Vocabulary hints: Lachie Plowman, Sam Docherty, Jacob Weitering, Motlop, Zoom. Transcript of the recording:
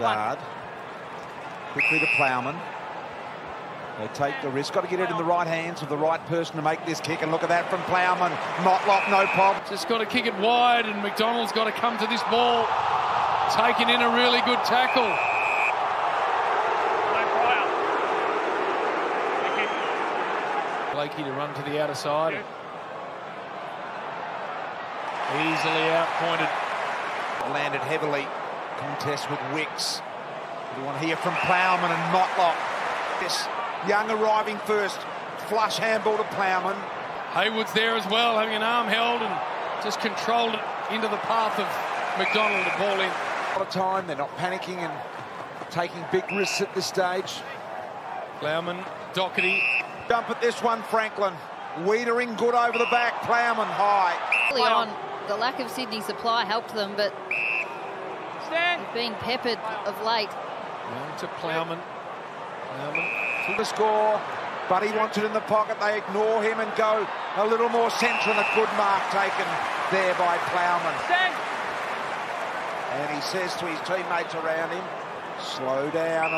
guard. Quickly to Plowman. They take the risk. Got to get it in the right hands of the right person to make this kick. And look at that from Plowman. Motlop, no problem. Just got to kick it wide, and McDonald's got to come to this ball. Taking in a really good tackle. Blakey to run to the outer side. Easily outpointed. Landed heavily. Contest with Wicks. You want to hear from Plowman and Motlop. This Young arriving first. Flush handball to Plowman. Haywood's there as well, having an arm held and just controlled it into the path of McDonald to ball in. A lot of time, they're not panicking and taking big risks at this stage. Plowman, Doherty. Dump at this one, Franklin. Weedering good over the back, Plowman high. Early on, the lack of Sydney supply helped them, but they've been peppered of late. Down to Plowman. Plowman to the score, but he wants it in the pocket. They ignore him and go a little more central. A good mark taken there by Plowman. And he says to his teammates around him, slow down.